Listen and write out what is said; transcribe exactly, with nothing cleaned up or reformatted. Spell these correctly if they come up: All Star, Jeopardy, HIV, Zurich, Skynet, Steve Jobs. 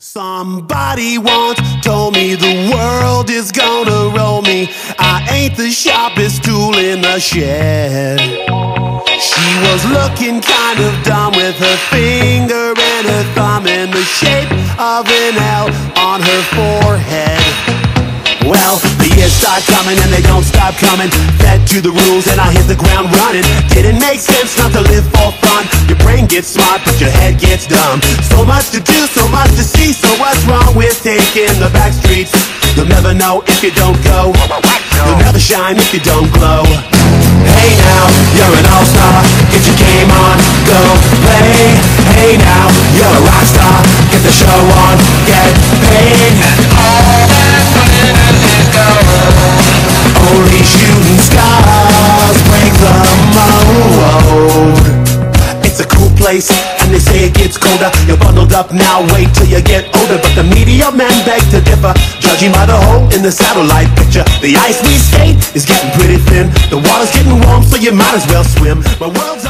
Somebody once told me the world is gonna roll me. I ain't the sharpest tool in the shed. She was looking kind of dumb with her finger and her thumb in the shape of an L on her forehead. Well, the years start coming and they don't stop coming. Fed to the rules and I hit the ground running. Didn't make sense not to live for fun. Your brain gets smart but your head gets dumb. So much to do, so much to see. So what's wrong with taking the back streets? You'll never know if you don't go. You'll never shine if you don't glow. Hey now, you're an all-star. Get your game on, go play. Hey now, you're a rock star. Get the show on, get paid. And all that glitters is gold. Only shooting stars break the mold. It's a cool place, and they say it gets colder. You're bundled up now, wait till you get older. But the media men beg to differ, judging by the hole in the satellite picture. The ice we skate is getting pretty thin. The water's getting warm, so you might as well swim. My world's